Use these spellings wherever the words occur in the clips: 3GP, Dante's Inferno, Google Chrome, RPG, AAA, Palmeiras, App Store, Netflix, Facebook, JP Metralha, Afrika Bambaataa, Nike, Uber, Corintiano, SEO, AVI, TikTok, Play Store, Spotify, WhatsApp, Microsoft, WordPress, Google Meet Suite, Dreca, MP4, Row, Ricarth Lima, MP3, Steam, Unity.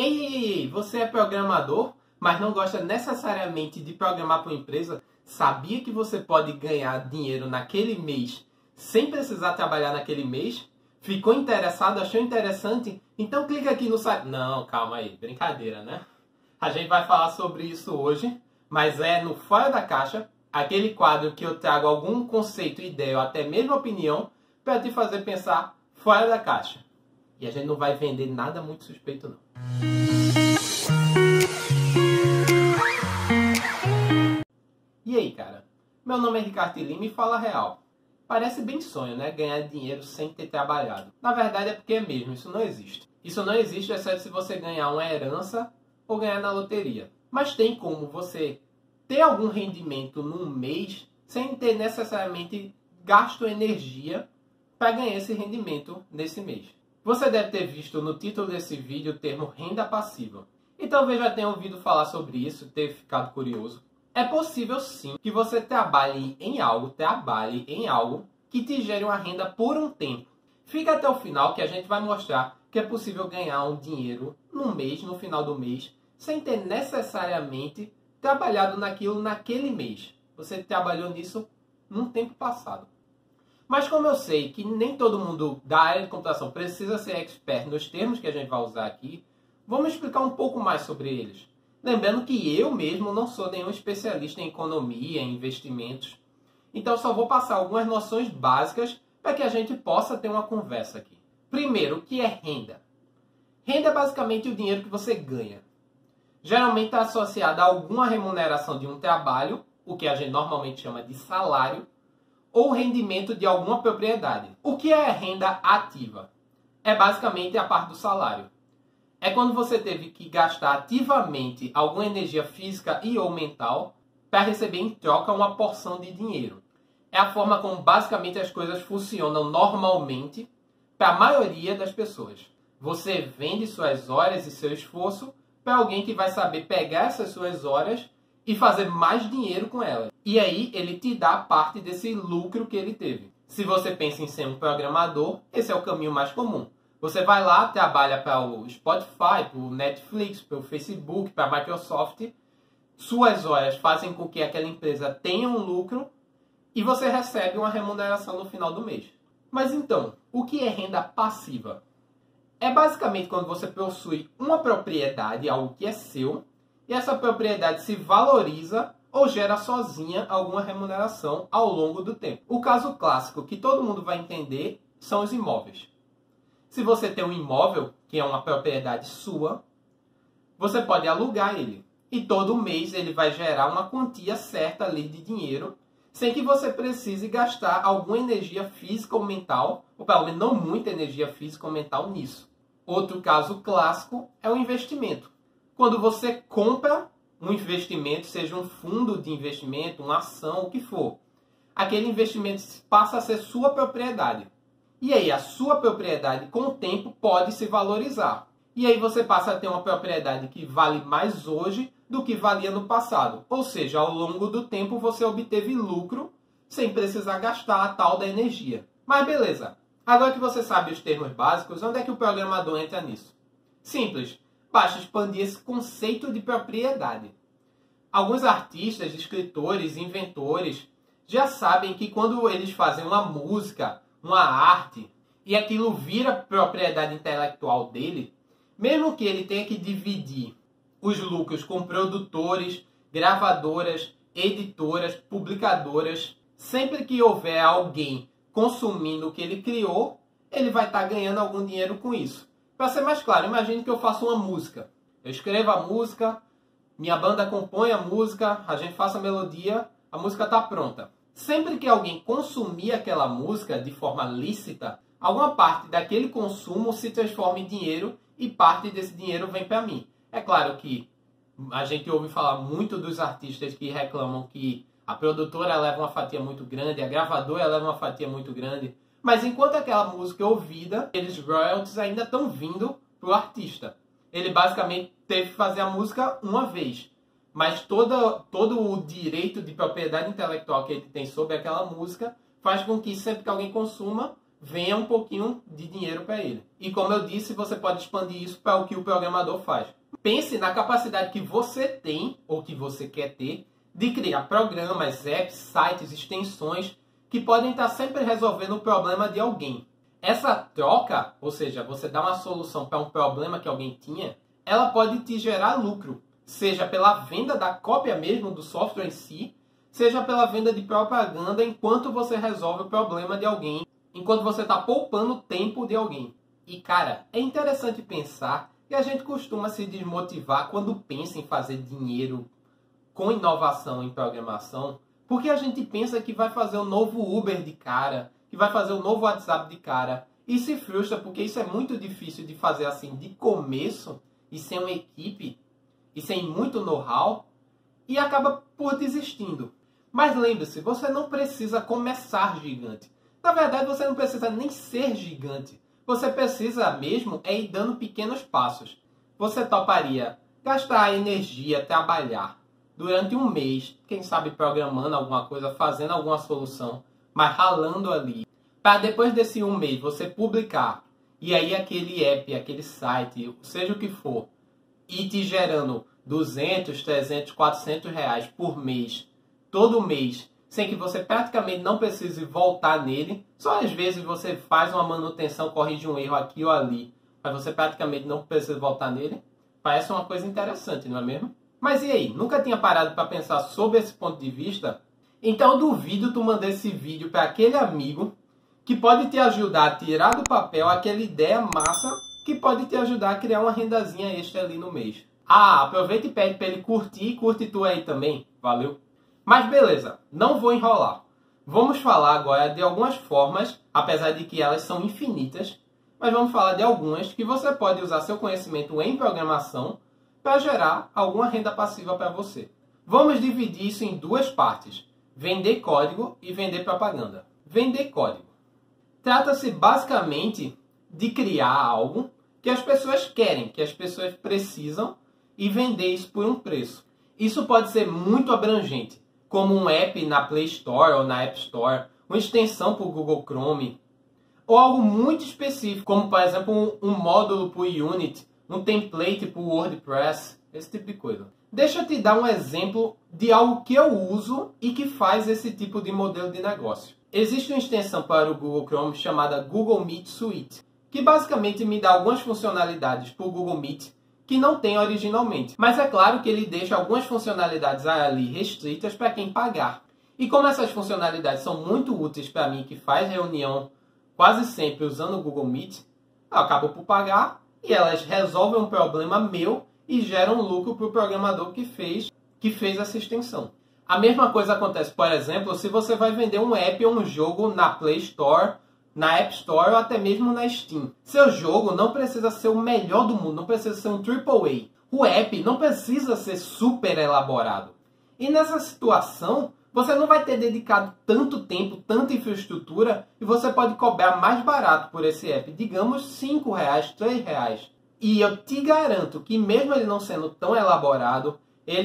Ei, você é programador, mas não gosta necessariamente de programar para uma empresa? Sabia que você pode ganhar dinheiro naquele mês sem precisar trabalhar naquele mês? Ficou interessado? Achou interessante? Então clica aqui no site... Não, calma aí, brincadeira, né? A gente vai falar sobre isso hoje, mas é no Fora da Caixa, aquele quadro que eu trago algum conceito, ideia ou até mesmo opinião para te fazer pensar fora da caixa. E a gente não vai vender nada muito suspeito, não. E aí, cara? Meu nome é Ricarth Lima e fala real. Parece bem sonho, né? Ganhar dinheiro sem ter trabalhado. Na verdade é porque é mesmo, isso não existe. Isso não existe, exceto se você ganhar uma herança ou ganhar na loteria. Mas tem como você ter algum rendimento num mês sem ter necessariamente gasto energia para ganhar esse rendimento nesse mês. Você deve ter visto no título desse vídeo o termo renda passiva. E talvez já tenha ouvido falar sobre isso, ter ficado curioso. É possível sim que você trabalhe em algo que te gere uma renda por um tempo. Fica até o final que a gente vai mostrar que é possível ganhar um dinheiro no mês, no final do mês, sem ter necessariamente trabalhado naquilo naquele mês. Você trabalhou nisso num tempo passado. Mas como eu sei que nem todo mundo da área de computação precisa ser expert nos termos que a gente vai usar aqui, vamos explicar um pouco mais sobre eles. Lembrando que eu mesmo não sou nenhum especialista em economia, em investimentos, então só vou passar algumas noções básicas para que a gente possa ter uma conversa aqui. Primeiro, o que é renda? Renda é basicamente o dinheiro que você ganha. Geralmente está associada a alguma remuneração de um trabalho, o que a gente normalmente chama de salário, ou rendimento de alguma propriedade. O que é renda ativa? É basicamente a parte do salário. É quando você teve que gastar ativamente alguma energia física e ou mental para receber em troca uma porção de dinheiro. É a forma como basicamente as coisas funcionam normalmente para a maioria das pessoas. Você vende suas horas e seu esforço para alguém que vai saber pegar essas suas horas e fazer mais dinheiro com ela. E aí ele te dá parte desse lucro que ele teve. Se você pensa em ser um programador, esse é o caminho mais comum. Você vai lá, trabalha para o Spotify, para o Netflix, para o Facebook, para a Microsoft. Suas horas fazem com que aquela empresa tenha um lucro e você recebe uma remuneração no final do mês. Mas então, o que é renda passiva? É basicamente quando você possui uma propriedade, algo que é seu, e essa propriedade se valoriza ou gera sozinha alguma remuneração ao longo do tempo. O caso clássico que todo mundo vai entender são os imóveis. Se você tem um imóvel, que é uma propriedade sua, você pode alugar ele. E todo mês ele vai gerar uma quantia certa ali de dinheiro, sem que você precise gastar alguma energia física ou mental, ou pelo menos não muita energia física ou mental nisso. Outro caso clássico é o investimento. Quando você compra um investimento, seja um fundo de investimento, uma ação, o que for, aquele investimento passa a ser sua propriedade. E aí a sua propriedade, com o tempo, pode se valorizar. E aí você passa a ter uma propriedade que vale mais hoje do que valia no passado. Ou seja, ao longo do tempo você obteve lucro sem precisar gastar a tal da energia. Mas beleza, agora que você sabe os termos básicos, onde é que o programador entra nisso? Simples. Basta expandir esse conceito de propriedade. Alguns artistas, escritores, inventores já sabem que quando eles fazem uma música, uma arte, e aquilo vira propriedade intelectual dele, mesmo que ele tenha que dividir os lucros com produtores, gravadoras, editoras, publicadoras, sempre que houver alguém consumindo o que ele criou, ele vai estar ganhando algum dinheiro com isso. Para ser mais claro, imagine que eu faço uma música. Eu escrevo a música, minha banda compõe a música, a gente faz a melodia, a música está pronta. Sempre que alguém consumir aquela música de forma lícita, alguma parte daquele consumo se transforma em dinheiro e parte desse dinheiro vem para mim. É claro que a gente ouve falar muito dos artistas que reclamam que a produtora leva uma fatia muito grande, a gravadora leva uma fatia muito grande. Mas enquanto aquela música é ouvida, aqueles royalties ainda estão vindo para o artista. Ele basicamente teve que fazer a música uma vez. Mas todo o direito de propriedade intelectual que ele tem sobre aquela música faz com que sempre que alguém consuma, venha um pouquinho de dinheiro para ele. E como eu disse, você pode expandir isso para o que o programador faz. Pense na capacidade que você tem, ou que você quer ter, de criar programas, apps, sites, extensões, que podem estar sempre resolvendo o problema de alguém. Essa troca, ou seja, você dá uma solução para um problema que alguém tinha, ela pode te gerar lucro, seja pela venda da cópia mesmo do software em si, seja pela venda de propaganda enquanto você resolve o problema de alguém, enquanto você está poupando tempo de alguém. E cara, é interessante pensar que a gente costuma se desmotivar quando pensa em fazer dinheiro com inovação em programação, porque a gente pensa que vai fazer um novo Uber de cara, que vai fazer um novo WhatsApp de cara, e se frustra porque isso é muito difícil de fazer assim de começo, e sem uma equipe, e sem muito know-how, e acaba por desistindo. Mas lembre-se, você não precisa começar gigante. Na verdade, você não precisa nem ser gigante. Você precisa mesmo é ir dando pequenos passos. Você toparia gastar energia, trabalhar durante um mês, quem sabe programando alguma coisa, fazendo alguma solução, mas ralando ali, para depois desse um mês você publicar, e aí aquele app, aquele site, seja o que for, e te gerando 200, 300, 400 reais por mês, todo mês, sem que você praticamente não precise voltar nele. Só às vezes você faz uma manutenção, corrige um erro aqui ou ali, mas você praticamente não precisa voltar nele. Parece uma coisa interessante, não é mesmo? Mas e aí? Nunca tinha parado para pensar sobre esse ponto de vista? Então duvido tu mandar esse vídeo para aquele amigo que pode te ajudar a tirar do papel aquela ideia massa que pode te ajudar a criar uma rendazinha extra ali no mês. Ah, aproveita e pede para ele curtir, curte tu aí também, valeu? Mas beleza, não vou enrolar. Vamos falar agora de algumas formas, apesar de que elas são infinitas, mas vamos falar de algumas que você pode usar seu conhecimento em programação para gerar alguma renda passiva para você. Vamos dividir isso em duas partes. Vender código e vender propaganda. Vender código. Trata-se basicamente de criar algo que as pessoas querem, que as pessoas precisam e vender isso por um preço. Isso pode ser muito abrangente, como um app na Play Store ou na App Store, uma extensão para o Google Chrome, ou algo muito específico, como por exemplo um módulo para o Unity, um template para o WordPress, esse tipo de coisa. Deixa eu te dar um exemplo de algo que eu uso e que faz esse tipo de modelo de negócio. Existe uma extensão para o Google Chrome chamada Google Meet Suite, que basicamente me dá algumas funcionalidades para o Google Meet que não tem originalmente. Mas é claro que ele deixa algumas funcionalidades ali restritas para quem pagar. E como essas funcionalidades são muito úteis para mim, que faz reunião quase sempre usando o Google Meet, eu acabo por pagar e elas resolvem um problema meu e gera um lucro para o programador que fez essa extensão. A mesma coisa acontece, por exemplo, se você vai vender um app ou um jogo na Play Store, na App Store ou até mesmo na Steam. Seu jogo não precisa ser o melhor do mundo, não precisa ser um AAA. O app não precisa ser super elaborado. E nessa situação, você não vai ter dedicado tanto tempo, tanta infraestrutura, e você pode cobrar mais barato por esse app, digamos R$ 5,00, R$ 3,00. E eu te garanto que mesmo ele não sendo tão elaborado,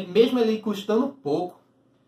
mesmo ele custando pouco,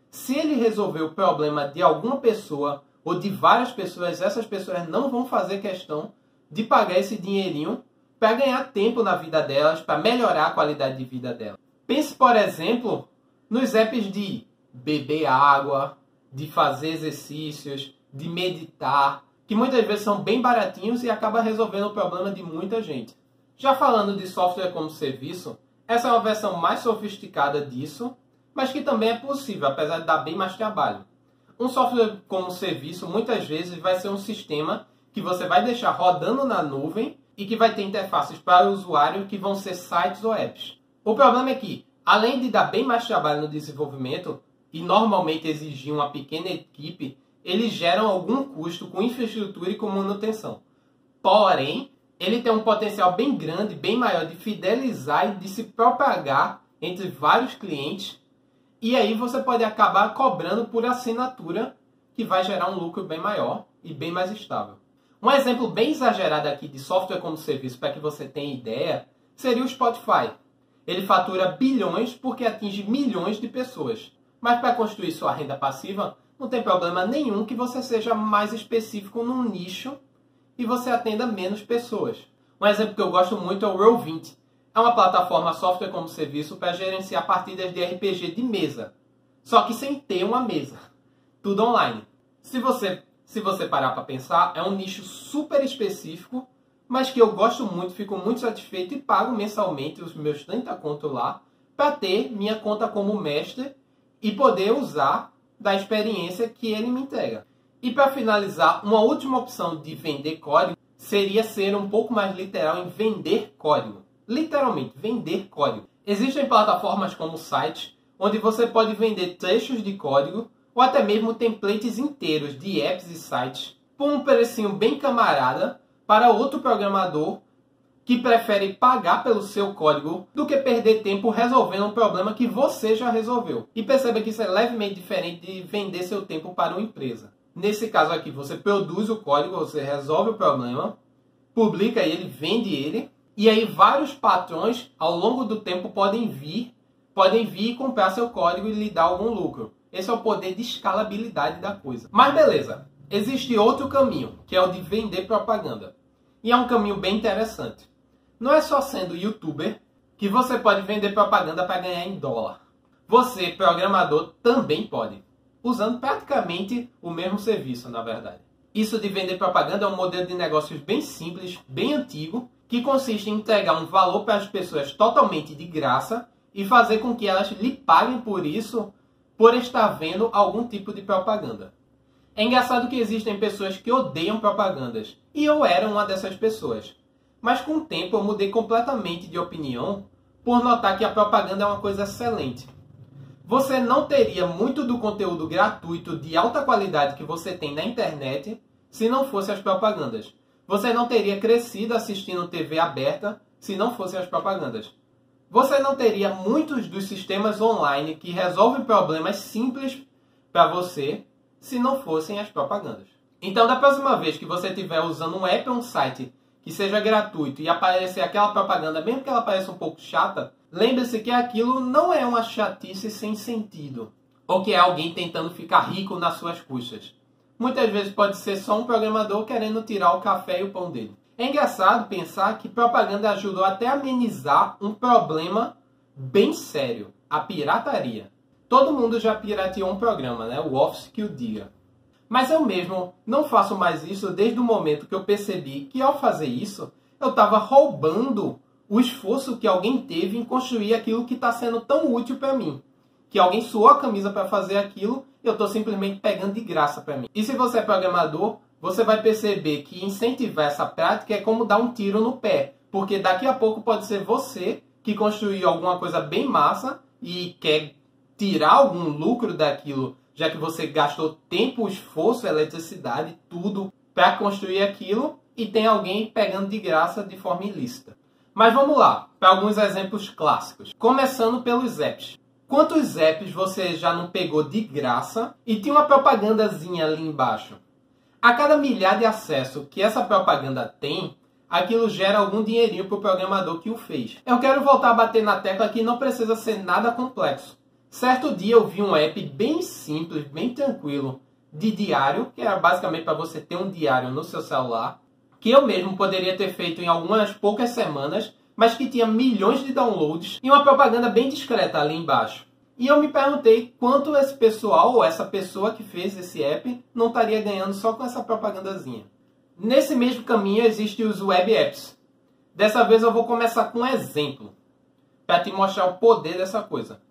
se ele resolver o problema de alguma pessoa ou de várias pessoas, essas pessoas não vão fazer questão de pagar esse dinheirinho para ganhar tempo na vida delas, para melhorar a qualidade de vida delas. Pense, por exemplo, nos apps de beber água, de fazer exercícios, de meditar, que muitas vezes são bem baratinhos e acaba resolvendo o problema de muita gente. Já falando de software como serviço, essa é uma versão mais sofisticada disso, mas que também é possível, apesar de dar bem mais trabalho. Um software como serviço, muitas vezes, vai ser um sistema que você vai deixar rodando na nuvem e que vai ter interfaces para o usuário que vão ser sites ou apps. O problema é que, além de dar bem mais trabalho no desenvolvimento e normalmente exigir uma pequena equipe, eles geram algum custo com infraestrutura e com manutenção. Porém, ele tem um potencial bem grande, bem maior de fidelizar e de se propagar entre vários clientes. E aí você pode acabar cobrando por assinatura, que vai gerar um lucro bem maior e bem mais estável. Um exemplo bem exagerado aqui de software como serviço, para que você tenha ideia, seria o Spotify. Ele fatura bilhões porque atinge milhões de pessoas. Mas para construir sua renda passiva, não tem problema nenhum que você seja mais específico num nicho e você atenda menos pessoas. Um exemplo que eu gosto muito é o Row 20. É uma plataforma software como serviço para gerenciar partidas de RPG de mesa. Só que sem ter uma mesa. Tudo online. Se você parar para pensar, é um nicho super específico, mas que eu gosto muito, fico muito satisfeito e pago mensalmente os meus 30 contos lá para ter minha conta como mestre e poder usar da experiência que ele me entrega. E para finalizar, uma última opção de vender código seria ser um pouco mais literal em vender código. Literalmente, vender código. Existem plataformas como sites, onde você pode vender trechos de código ou até mesmo templates inteiros de apps e sites por um precinho bem camarada para outro programador que prefere pagar pelo seu código do que perder tempo resolvendo um problema que você já resolveu. E perceba que isso é levemente diferente de vender seu tempo para uma empresa. Nesse caso aqui, você produz o código, você resolve o problema, publica ele, vende ele, e aí vários patrões ao longo do tempo podem vir e comprar seu código e lhe dar algum lucro. Esse é o poder de escalabilidade da coisa. Mas beleza, existe outro caminho, que é o de vender propaganda. E é um caminho bem interessante. Não é só sendo youtuber que você pode vender propaganda para ganhar em dólar. Você, programador, também pode. Usando praticamente o mesmo serviço, na verdade. Isso de vender propaganda é um modelo de negócios bem simples, bem antigo, que consiste em entregar um valor para as pessoas totalmente de graça e fazer com que elas lhe paguem por isso, por estar vendo algum tipo de propaganda. É engraçado que existem pessoas que odeiam propagandas, e eu era uma dessas pessoas. Mas com o tempo eu mudei completamente de opinião, por notar que a propaganda é uma coisa excelente. Você não teria muito do conteúdo gratuito de alta qualidade que você tem na internet se não fosse as propagandas. Você não teria crescido assistindo TV aberta se não fossem as propagandas. Você não teria muitos dos sistemas online que resolvem problemas simples para você se não fossem as propagandas. Então, da próxima vez que você estiver usando um app ou um site que seja gratuito e aparecer aquela propaganda, mesmo que ela pareça um pouco chata, lembre-se que aquilo não é uma chatice sem sentido, ou que é alguém tentando ficar rico nas suas custas. Muitas vezes pode ser só um programador querendo tirar o café e o pão dele. É engraçado pensar que propaganda ajudou até a amenizar um problema bem sério, a pirataria. Todo mundo já pirateou um programa, né? O Office que o diga. Mas eu mesmo não faço mais isso desde o momento que eu percebi que ao fazer isso, eu estava roubando o esforço que alguém teve em construir aquilo que está sendo tão útil para mim. Que alguém suou a camisa para fazer aquilo, eu estou simplesmente pegando de graça para mim. E se você é programador, você vai perceber que incentivar essa prática é como dar um tiro no pé. Porque daqui a pouco pode ser você que construiu alguma coisa bem massa e quer tirar algum lucro daquilo, já que você gastou tempo, esforço, eletricidade, tudo para construir aquilo e tem alguém pegando de graça de forma ilícita. Mas vamos lá, para alguns exemplos clássicos. Começando pelos apps. Quantos apps você já não pegou de graça e tinha uma propagandazinha ali embaixo? A cada milhar de acessos que essa propaganda tem, aquilo gera algum dinheirinho para o programador que o fez. Eu quero voltar a bater na tecla que não precisa ser nada complexo. Certo dia eu vi um app bem simples, bem tranquilo, de diário, que era basicamente para você ter um diário no seu celular, que eu mesmo poderia ter feito em algumas poucas semanas, mas que tinha milhões de downloads e uma propaganda bem discreta ali embaixo. E eu me perguntei quanto esse pessoal ou essa pessoa que fez esse app não estaria ganhando só com essa propagandazinha. Nesse mesmo caminho existem os web apps. Dessa vez eu vou começar com um exemplo, para te mostrar o poder dessa coisa.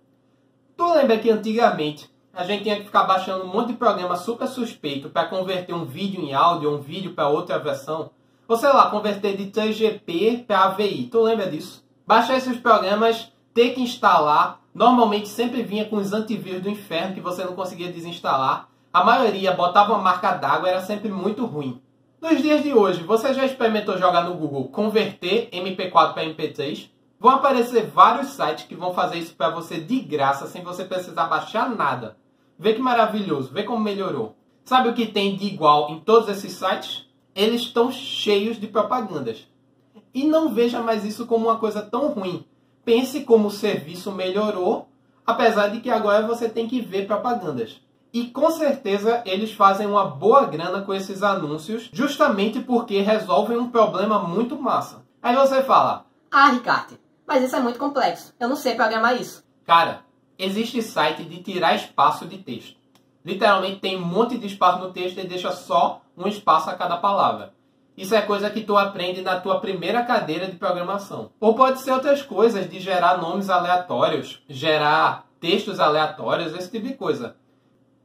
Tu lembra que antigamente a gente tinha que ficar baixando um monte de programa super suspeito para converter um vídeo em áudio ou um vídeo para outra versão? Ou sei lá, converter de 3GP para AVI. Tu lembra disso? Baixar esses programas, ter que instalar. Normalmente sempre vinha com os antivírus do inferno que você não conseguia desinstalar. A maioria botava uma marca d'água, era sempre muito ruim. Nos dias de hoje, você já experimentou jogar no Google converter MP4 para MP3? Vão aparecer vários sites que vão fazer isso para você de graça, sem você precisar baixar nada. Vê que maravilhoso, vê como melhorou. Sabe o que tem de igual em todos esses sites? Eles estão cheios de propagandas. E não veja mais isso como uma coisa tão ruim. Pense como o serviço melhorou, apesar de que agora você tem que ver propagandas. E com certeza eles fazem uma boa grana com esses anúncios, justamente porque resolvem um problema muito massa. Aí você fala: ah, Ricarth, mas isso é muito complexo, eu não sei programar isso. Cara, existe site de tirar espaço de texto. Literalmente tem um monte de espaço no texto e deixa só um espaço a cada palavra. Isso é coisa que tu aprende na tua primeira cadeira de programação. Ou pode ser outras coisas, de gerar nomes aleatórios, gerar textos aleatórios, esse tipo de coisa.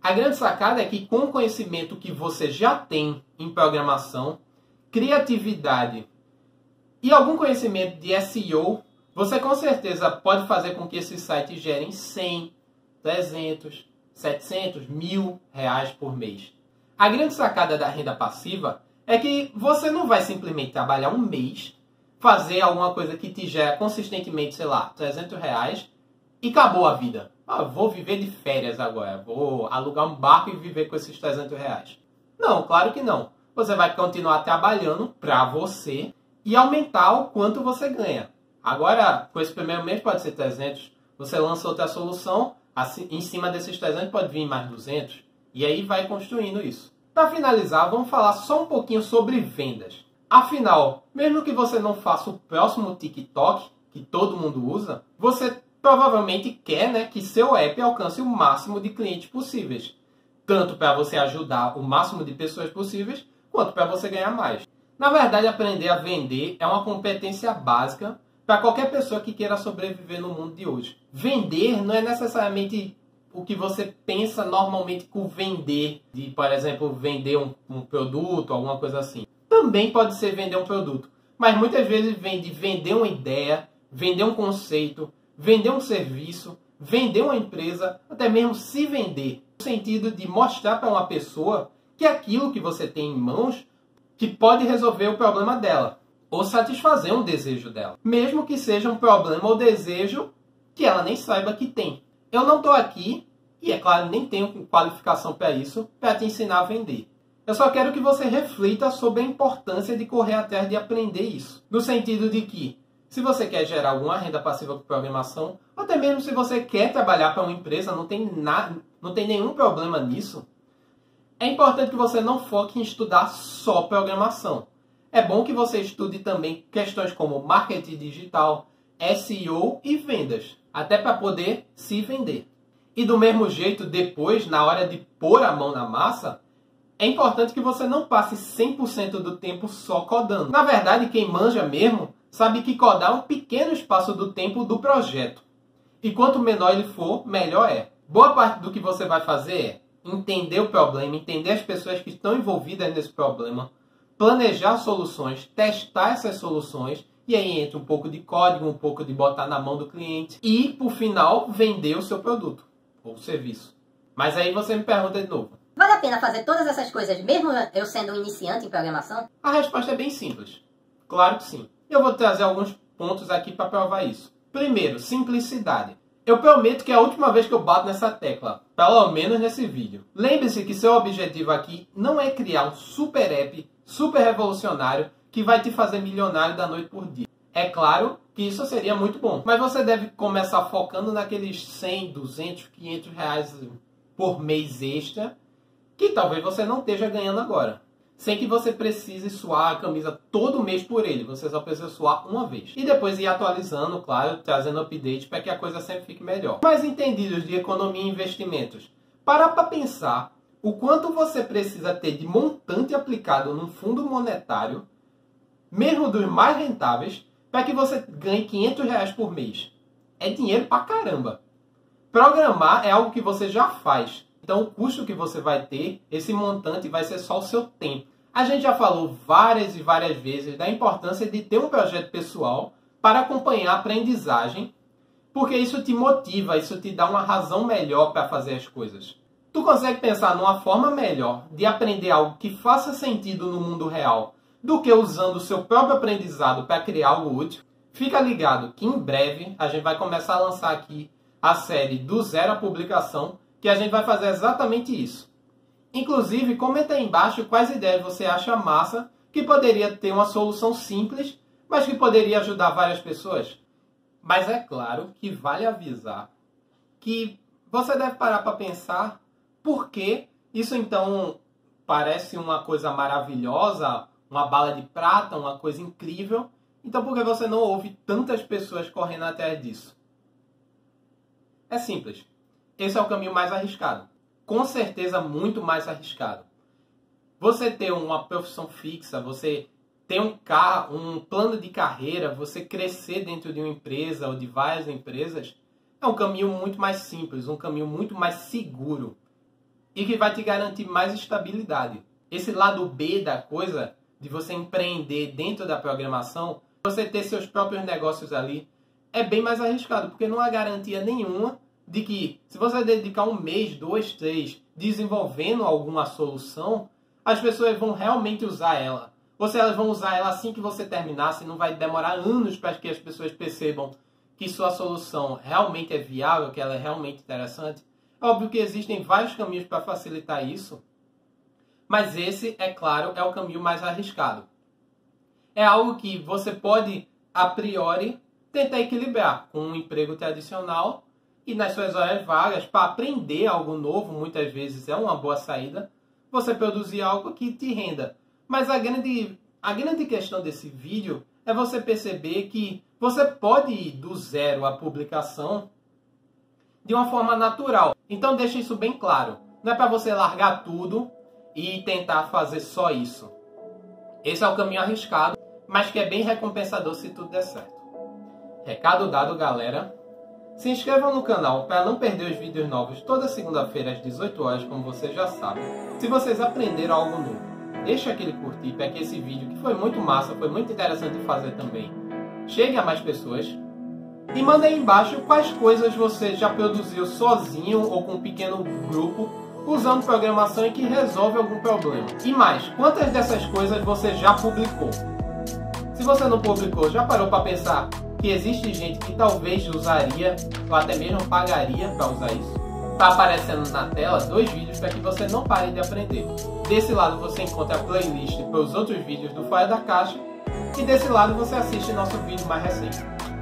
A grande sacada é que, com o conhecimento que você já tem em programação, criatividade e algum conhecimento de SEO, você com certeza pode fazer com que esses sites gerem 100, 300, 700, R$1.000 por mês. A grande sacada da renda passiva é que você não vai simplesmente trabalhar um mês, fazer alguma coisa que te gera consistentemente, sei lá, R$300 e acabou a vida. Ah, vou viver de férias agora, vou alugar um barco e viver com esses R$300. Não, claro que não. Você vai continuar trabalhando para você e aumentar o quanto você ganha. Agora, com esse primeiro mês pode ser 300. Você lança outra solução, assim, em cima desses 300 pode vir mais 200. E aí vai construindo isso. Para finalizar, vamos falar só um pouquinho sobre vendas. Afinal, mesmo que você não faça o próximo TikTok, que todo mundo usa, você provavelmente quer, né, que seu app alcance o máximo de clientes possíveis. Tanto para você ajudar o máximo de pessoas possíveis, quanto para você ganhar mais. Na verdade, aprender a vender é uma competência básica para qualquer pessoa que queira sobreviver no mundo de hoje. Vender não é necessariamente o que você pensa normalmente com vender, de, por exemplo, vender um produto, alguma coisa assim. Também pode ser vender um produto, mas muitas vezes vem de vender uma ideia, vender um conceito, vender um serviço, vender uma empresa, até mesmo se vender. No sentido de mostrar para uma pessoa que aquilo que você tem em mãos que pode resolver o problema dela, ou satisfazer um desejo dela, mesmo que seja um problema ou desejo que ela nem saiba que tem. Eu não estou aqui, e é claro, nem tenho qualificação para isso, para te ensinar a vender. Eu só quero que você reflita sobre a importância de correr atrás de aprender isso. No sentido de que, se você quer gerar alguma renda passiva com programação, ou até mesmo se você quer trabalhar para uma empresa, não tem nenhum problema nisso, é importante que você não foque em estudar só programação. É bom que você estude também questões como marketing digital, SEO e vendas, até para poder se vender. E do mesmo jeito, depois, na hora de pôr a mão na massa, é importante que você não passe 100% do tempo só codando. Na verdade, quem manja mesmo sabe que codar é um pequeno espaço do tempo do projeto. E quanto menor ele for, melhor é. Boa parte do que você vai fazer é entender o problema, entender as pessoas que estão envolvidas nesse problema, planejar soluções, testar essas soluções. E aí entra um pouco de código, um pouco de botar na mão do cliente e, por final, vender o seu produto ou serviço. Mas aí você me pergunta de novo: vale a pena fazer todas essas coisas mesmo eu sendo um iniciante em programação? A resposta é bem simples. Claro que sim. Eu vou trazer alguns pontos aqui para provar isso. Primeiro, simplicidade. Eu prometo que é a última vez que eu bato nessa tecla, pelo menos nesse vídeo. Lembre-se que seu objetivo aqui não é criar um super app, super revolucionário, que vai te fazer milionário da noite por dia. É claro que isso seria muito bom, mas você deve começar focando naqueles 100, 200, R$500 por mês extra, que talvez você não esteja ganhando agora. Sem que você precise suar a camisa todo mês por ele, você só precisa suar uma vez. E depois ir atualizando, claro, trazendo update para que a coisa sempre fique melhor. Mas entendidos de economia e investimentos, parar para pensar o quanto você precisa ter de montante aplicado num fundo monetário, mesmo dos mais rentáveis, para que você ganhe R$500 por mês. É dinheiro pra caramba. Programar é algo que você já faz. Então o custo que você vai ter, esse montante vai ser só o seu tempo. A gente já falou várias e várias vezes da importância de ter um projeto pessoal para acompanhar a aprendizagem, porque isso te motiva, isso te dá uma razão melhor para fazer as coisas. Tu consegue pensar numa forma melhor de aprender algo que faça sentido no mundo real, do que usando o seu próprio aprendizado para criar algo útil? Fica ligado que em breve a gente vai começar a lançar aqui a série do zero à publicação, que a gente vai fazer exatamente isso. Inclusive, comenta aí embaixo quais ideias você acha massa que poderia ter uma solução simples, mas que poderia ajudar várias pessoas. Mas é claro que vale avisar que você deve parar para pensar Por que isso, então, parece uma coisa maravilhosa, uma bala de prata, uma coisa incrível? Então, por que você não ouve tantas pessoas correndo atrás disso? É simples. Esse é o caminho mais arriscado. Com certeza, muito mais arriscado. Você ter uma profissão fixa, você ter um carro, um plano de carreira, você crescer dentro de uma empresa ou de várias empresas, é um caminho muito mais simples, um caminho muito mais seguro e que vai te garantir mais estabilidade. Esse lado B da coisa, de você empreender dentro da programação, você ter seus próprios negócios ali, é bem mais arriscado, porque não há garantia nenhuma de que, se você dedicar um mês, dois, três, desenvolvendo alguma solução, as pessoas vão realmente usar ela. Ou se elas vão usar ela assim que você terminar, se não vai demorar anos para que as pessoas percebam que sua solução realmente é viável, que ela é realmente interessante. É óbvio que existem vários caminhos para facilitar isso, mas esse, é claro, é o caminho mais arriscado. É algo que você pode, a priori, tentar equilibrar com um emprego tradicional e nas suas horas vagas, para aprender algo novo, muitas vezes é uma boa saída, você produzir algo que te renda. Mas a grande questão desse vídeo é você perceber que você pode ir do zero à publicação de uma forma natural. Então deixa isso bem claro. Não é para você largar tudo e tentar fazer só isso. Esse é o caminho arriscado, mas que é bem recompensador se tudo der certo. Recado dado, galera. Se inscrevam no canal para não perder os vídeos novos toda segunda-feira às 18 horas, como vocês já sabem. Se vocês aprenderam algo novo, deixa aquele curtir para que esse vídeo, que foi muito massa, foi muito interessante fazer também, chegue a mais pessoas. E manda aí embaixo quais coisas você já produziu sozinho ou com um pequeno grupo, usando programação e que resolve algum problema. E mais, quantas dessas coisas você já publicou? Se você não publicou, já parou para pensar que existe gente que talvez usaria ou até mesmo pagaria para usar isso? Tá aparecendo na tela dois vídeos para que você não pare de aprender. Desse lado você encontra a playlist para os outros vídeos do Fora da Caixa e desse lado você assiste nosso vídeo mais recente.